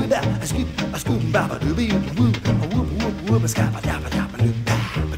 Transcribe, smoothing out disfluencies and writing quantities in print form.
Woo, a scoop, a scoop, baba, doobie, woo, a whoop, whoop, whoop, a scabba, dabba, dabba, loop,